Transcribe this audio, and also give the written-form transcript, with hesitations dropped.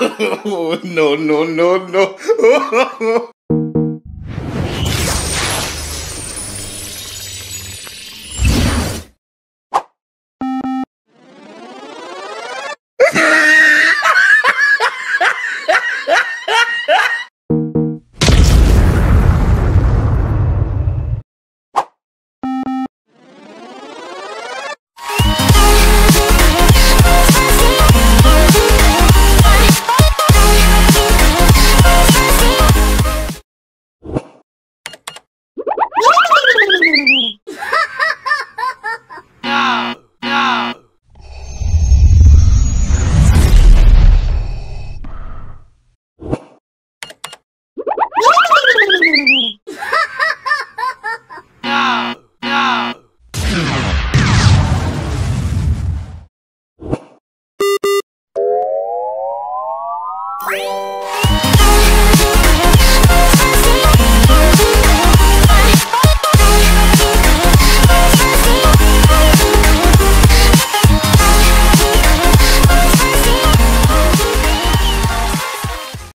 Oh, no.